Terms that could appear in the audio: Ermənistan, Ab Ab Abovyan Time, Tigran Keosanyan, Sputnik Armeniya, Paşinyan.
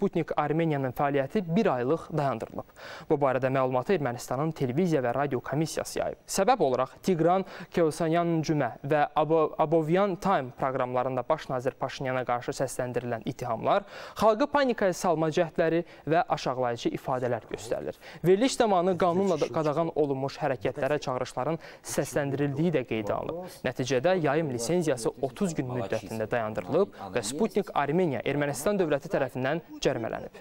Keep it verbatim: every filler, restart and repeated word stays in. Sputnik Armeniyanın fəaliyyəti bir aylıq dayandırılıb. Bu barədə məlumatı Ermənistanın televiziya və radio komissiyası yayıb. Səbəb olaraq Tigran Keosanyan cümə və Ab Ab Abovyan Time proqramlarında Başnazir Paşinyana qarşı səsləndirilən ittihamlar, xalqı panikaya salma cəhdləri və aşağılayıcı ifadələr göstərilir. Veriliş zamanı qanunla qadağan olunmuş hərəkətlərə çağırışların səsləndirildiyi də qeydə alınıb. Nəticədə yayım lisenziyası otuz gün müddətində dayandırılıb və Sputnik Armeniya Ermənistan dövləti tərəfindən cərimələnib.